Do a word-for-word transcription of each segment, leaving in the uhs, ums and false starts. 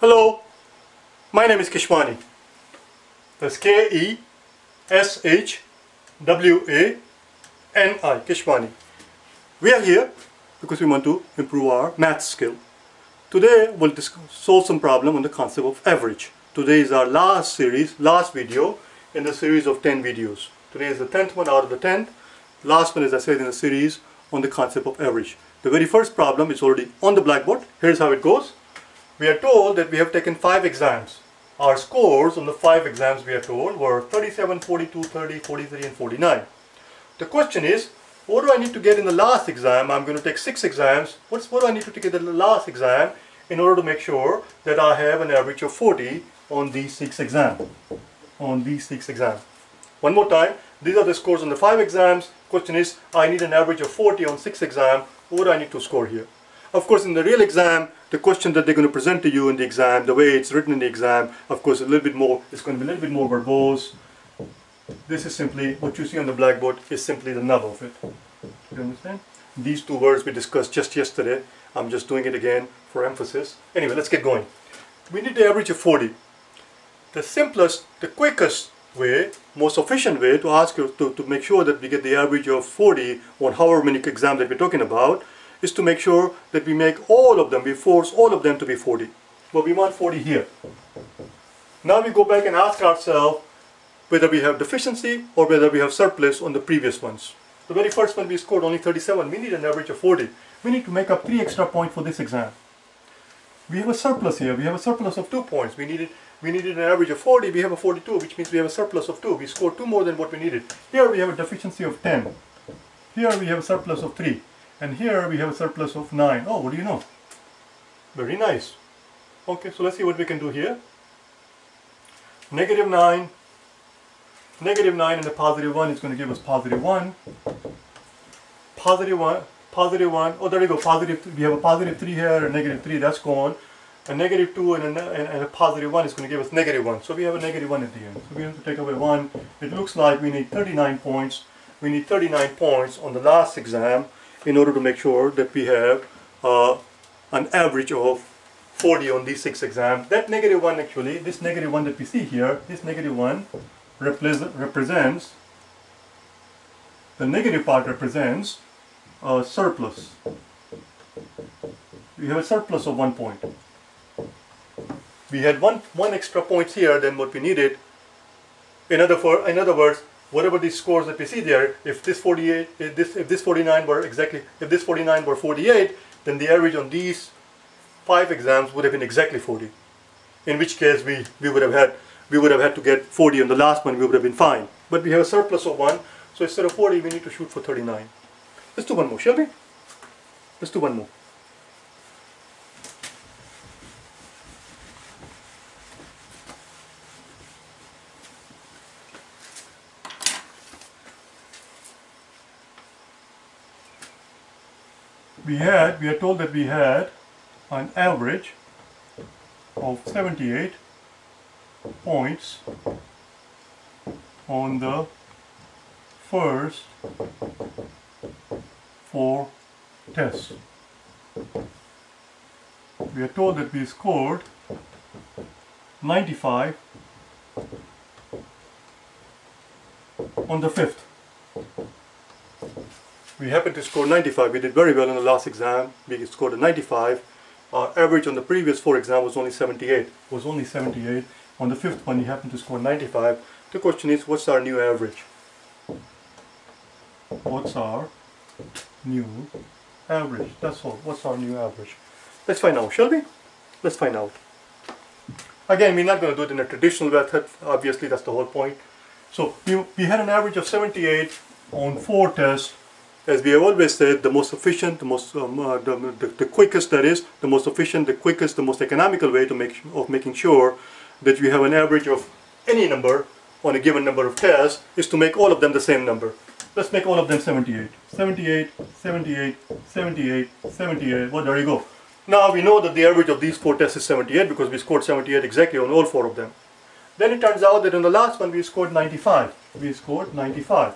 Hello, my name is Keshwani. That's K E S H W A N I, Keshwani. We are here because we want to improve our math skill. Today we'll solve some problem on the concept of average. Today is our last series, last video in the series of ten videos. Today is the tenth one out of the ten. Last one, as I said, in the series on the concept of average. The very first problem is already on the blackboard. Here's how it goes. We are told that we have taken five exams. Our scores on the five exams, we are told, were thirty-seven, forty-two, thirty, forty-three and forty-nine. The question is, what do I need to get in the last exam? I'm going to take six exams. What's, what do I need to get in the last exam in order to make sure that I have an average of forty on these six exams? On these six exams. One more time, these are the scores on the five exams. Question is, I need an average of forty on six exams. What do I need to score here? Of course, in the real exam, the question that they're going to present to you in the exam, the way it's written in the exam, of course, a little bit more, it's going to be a little bit more verbose. This is simply, what you see on the blackboard is simply the nub of it. You understand? These two words we discussed just yesterday. I'm just doing it again for emphasis. Anyway, let's get going. We need the average of forty. The simplest, the quickest way, most efficient way to ask you to, to make sure that we get the average of forty on however many exams that we're talking about is to make sure that we make all of them, we force all of them to be forty. But we want forty here. Now we go back and ask ourselves whether we have deficiency or whether we have surplus on the previous ones. The very first one we scored only thirty-seven. We need an average of forty. We need to make up three extra points for this exam. We have a surplus here. We have a surplus of two points. We needed, we needed an average of forty. We have a forty-two, which means we have a surplus of two. We scored two more than what we needed. Here we have a deficiency of ten. Here we have a surplus of three. And here we have a surplus of nine. Oh, what do you know? Very nice. Okay, so let's see what we can do here. Negative nine. Negative nine and the positive one is going to give us positive one. Positive one. Positive one. Oh, there you go. Positive. We have a positive three here and negative three. That's gone. A negative two and a, and a positive one is going to give us negative one. So we have a negative one at the end. So we have to take away one. It looks like we need thirty-nine points. We need thirty-nine points on the last exam in order to make sure that we have uh, an average of forty on these six exams. That negative one actually, this negative one that we see here, this negative one repre represents, the negative part represents a surplus. We have a surplus of one point. We had one, one extra point here than what we needed. In other, for, in other words, whatever these scores that we see there, if this forty-eight, if this if this forty-nine were exactly, if this forty-nine were forty-eight, then the average on these five exams would have been exactly forty. In which case, we we would have had we would have had to get forty on the last one. We would have been fine. But we have a surplus of one, so instead of forty, we need to shoot for thirty-nine. Let's do one more, shall we? Let's do one more. We had, we are told that we had an average of seventy-eight points on the first four tests. We are told that we scored ninety-five on the fifth. We happened to score ninety-five. We did very well in the last exam. We scored a ninety-five. Our average on the previous four exams was only seventy-eight. Was only seventy-eight. On the fifth one, we happened to score ninety-five. The question is, what's our new average? What's our new average? That's all. What's our new average? Let's find out, shall we? Let's find out. Again, we're not going to do it in a traditional method. Obviously, that's the whole point. So we, we had an average of seventy-eight on four tests. As we have always said, the most efficient, the most, um, uh, the, the, the quickest, that is, the most efficient, the quickest, the most economical way to make of making sure that you have an average of any number on a given number of tests is to make all of them the same number. Let's make all of them seventy-eight. seventy-eight, seventy-eight, seventy-eight, seventy-eight. Well, there you go. Now we know that the average of these four tests is seventy-eight because we scored seventy-eight exactly on all four of them. Then it turns out that on the last one we scored ninety-five. We scored ninety-five.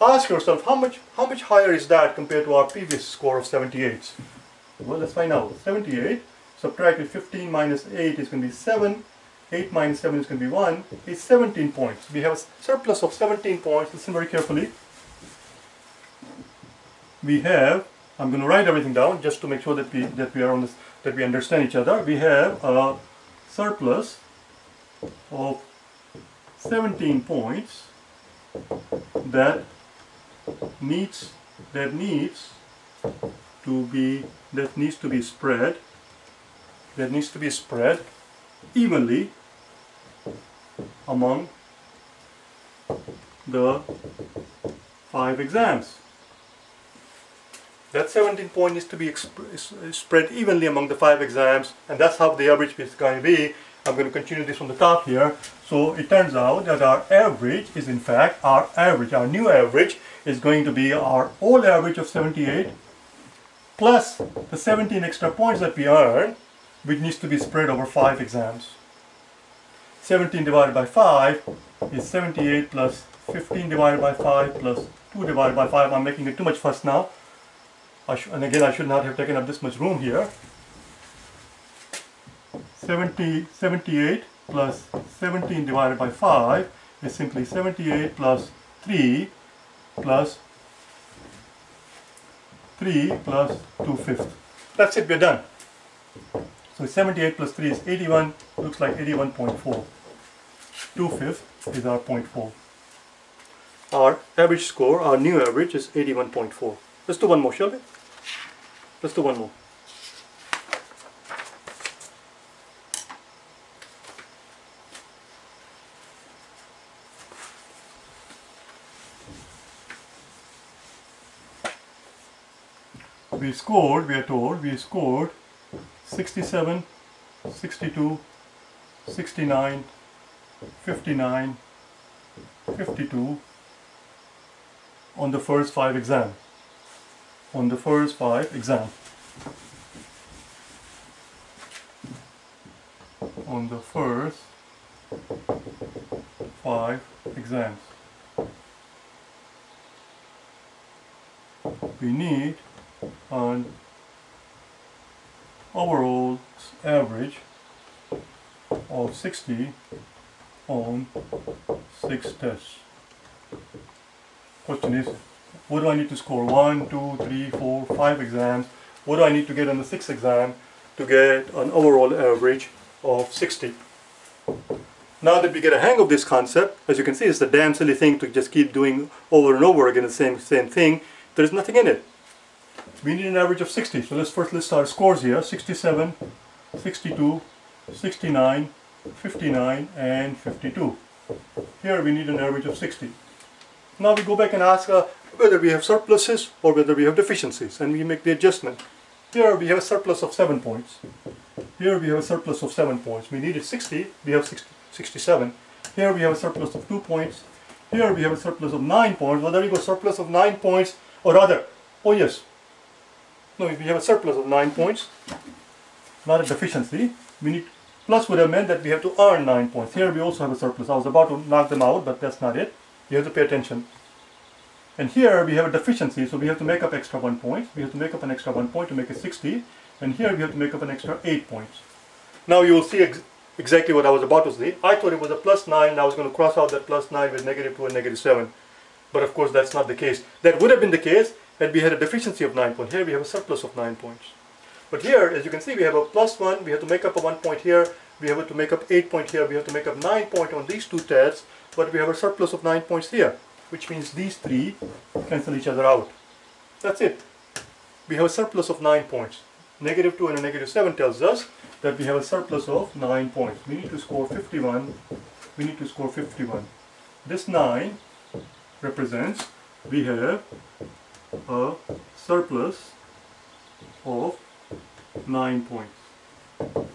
Ask yourself, how much how much higher is that compared to our previous score of seventy-eight? Well, let's find out. seventy-eight. Subtracted fifteen minus eight is going to be seven. eight minus seven is going to be one. It's seventeen points. We have a surplus of seventeen points. Listen very carefully. We have, I'm going to write everything down just to make sure that we that we are on this, that we understand each other. We have a surplus of seventeen points that needs that needs to be that needs to be spread that needs to be spread evenly among the five exams. That seventeen point needs to be spread evenly among the five exams, and that's how the average is going to be. I'm going to continue this from the top here. So it turns out that our average is in fact our average. Our new average is going to be our old average of seventy-eight plus the seventeen extra points that we earned, which needs to be spread over five exams. seventeen divided by five is seventy-eight plus fifteen divided by five plus two divided by five. I'm making it too much fuss now. I sh and again, I should not have taken up this much room here. seventy, seventy-eight plus seventeen divided by five is simply seventy-eight plus three plus three plus two fifths. That's it, we're done. So seventy-eight plus three is eighty-one, looks like eighty-one point four. two fifths is our zero point four. Our average score, our new average is eighty-one point four. Let's do one more, shall we? Let's do one more. We scored, we are told, we scored sixty-seven, sixty-two, sixty-nine, fifty-nine, fifty-two on the first five exams. on the first five exam on the first five exams. We need an overall average of sixty on six tests. Question is, what do I need to score? One, two, three, four, five exams. What do I need to get on the sixth exam to get an overall average of sixty? Now that we get a hang of this concept, as you can see, it's a damn silly thing to just keep doing over and over again the same same thing. There's nothing in it. We need an average of sixty. So let's first list our scores here: sixty-seven, sixty-two, sixty-nine, fifty-nine, and fifty-two. Here we need an average of sixty. Now we go back and ask uh, whether we have surpluses or whether we have deficiencies, and we make the adjustment. Here we have a surplus of seven points. Here we have a surplus of seven points. We needed sixty, we have sixty, sixty-seven. Here we have a surplus of two points. Here we have a surplus of nine points. Well, there you go, surplus of nine points, or rather, oh yes. No, if we have a surplus of nine points, not a deficiency. We need, plus would have meant that we have to earn nine points. Here we also have a surplus. I was about to knock them out, but that's not it. You have to pay attention. And here we have a deficiency, so we have to make up extra one point. We have to make up an extra one point to make it sixty. And here we have to make up an extra eight points. Now you will see ex exactly what I was about to say. I thought it was a plus nine, and I was going to cross out that plus nine with negative two and negative seven. But of course that's not the case. That would have been the case had we had a deficiency of nine points. Here we have a surplus of nine points. But here, as you can see, we have a plus one. We have to make up a one point here. We have to make up eight points here. We have to make up nine points on these two tests. But we have a surplus of nine points here, which means these three cancel each other out. That's it. We have a surplus of nine points. Negative two and a negative seven tells us that we have a surplus of nine points. We need to score fifty-one. We need to score fifty-one. This nine represents we have a surplus of nine points.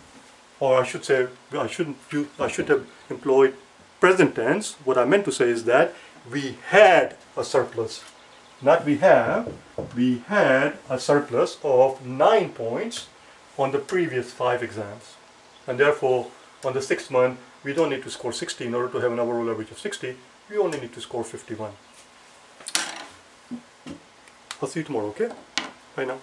Or I should say, I shouldn't do, I should have employed present tense. What I meant to say is that we had a surplus, not we have, we had a surplus of nine points on the previous five exams. And therefore, on the sixth month, we don't need to score sixty in order to have an overall average of sixty. We only need to score fifty-one. I'll see you tomorrow, okay? Bye now.